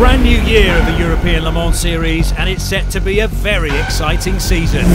brand new year of the European Le Mans series, and it's set to be a very exciting season.